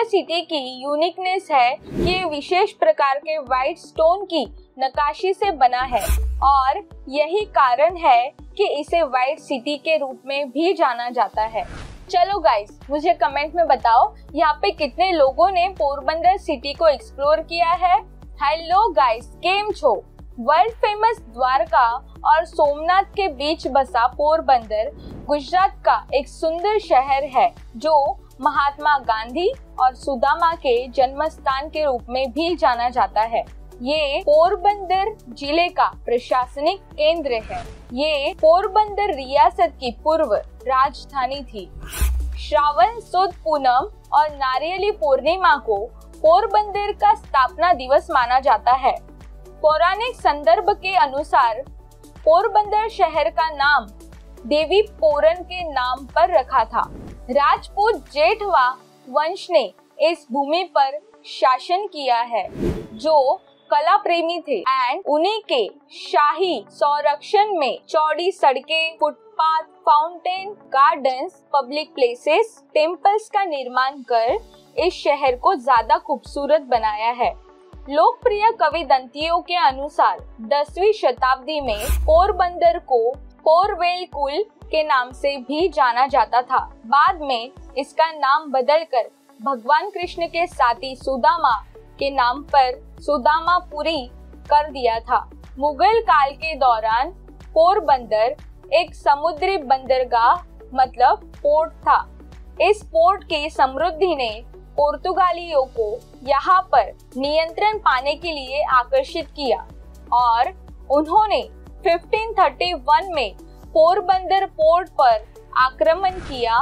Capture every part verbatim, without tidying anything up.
यह सिटी की यूनिकनेस है कि विशेष प्रकार के व्हाइट स्टोन की नक्काशी से बना है और यही कारण है कि इसे व्हाइट सिटी के रूप में भी जाना जाता है। चलो गाइस, मुझे कमेंट में बताओ यहाँ पे कितने लोगों ने पोरबंदर सिटी को एक्सप्लोर किया है। हेलो गाइस, केम छो। वर्ल्ड फेमस द्वारका और सोमनाथ के बीच बसा पोरबंदर गुजरात का एक सुंदर शहर है जो महात्मा गांधी और सुदामा के जन्मस्थान के रूप में भी जाना जाता है। ये पोरबंदर जिले का प्रशासनिक केंद्र है। ये पोरबंदर रियासत की पूर्व राजधानी थी। श्रावण सुद पूनम और नारियली पूर्णिमा को पोरबंदर का स्थापना दिवस माना जाता है। पौराणिक संदर्भ के अनुसार पोरबंदर शहर का नाम देवी पोरन के नाम पर रखा था। राजपूत जेठवा वंश ने इस भूमि पर शासन किया है जो कला प्रेमी थे एंड उन्हीं के शाही संरक्षण में चौड़ी सड़कें, footpath, fountain, gardens, public places, temples का निर्माण कर इस शहर को ज्यादा खूबसूरत बनाया है। लोकप्रिय कवि दंतियों के अनुसार दसवीं शताब्दी में पोरबंदर को पोरवेल कूल के नाम से भी जाना जाता था। बाद में इसका नाम बदलकर भगवान कृष्ण के साथी सुदामा के नाम पर सुदामापुरी कर दिया था। मुगल काल के दौरान पोरबंदर एक समुद्री बंदरगाह मतलब पोर्ट था। इस पोर्ट की समृद्धि ने पोर्तुगालियों को यहाँ पर नियंत्रण पाने के लिए आकर्षित किया और उन्होंने पंद्रह सौ इकतीस में पोरबंदर पोर्ट पर आक्रमण किया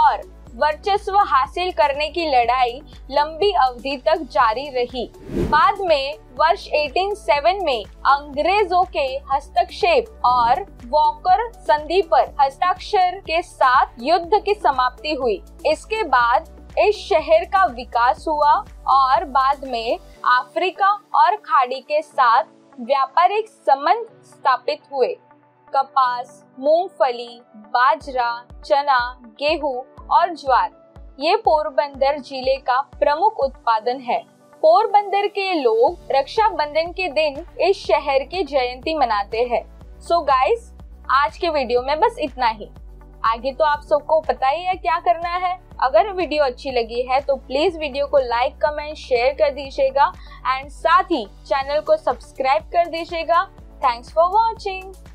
और वर्चस्व हासिल करने की लड़ाई लंबी अवधि तक जारी रही। बाद में वर्ष अठारह सौ सात में अंग्रेजों के हस्तक्षेप और वॉकर संधि पर हस्ताक्षर के साथ युद्ध की समाप्ति हुई। इसके बाद इस शहर का विकास हुआ और बाद में अफ्रीका और खाड़ी के साथ व्यापारिक संबंध स्थापित हुए। कपास, मूंगफली, बाजरा, चना, गेहूं और ज्वार ये पोरबंदर जिले का प्रमुख उत्पादन है। पोरबंदर के लोग रक्षाबंधन के दिन इस शहर की जयंती मनाते हैं। सो गाइस, आज के वीडियो में बस इतना ही। आगे तो आप सबको पता ही है क्या करना है। अगर वीडियो अच्छी लगी है तो प्लीज वीडियो को लाइक, कमेंट, शेयर कर दीजिएगा एंड साथ ही चैनल को सब्सक्राइब कर दीजिएगा। Thanks for watching.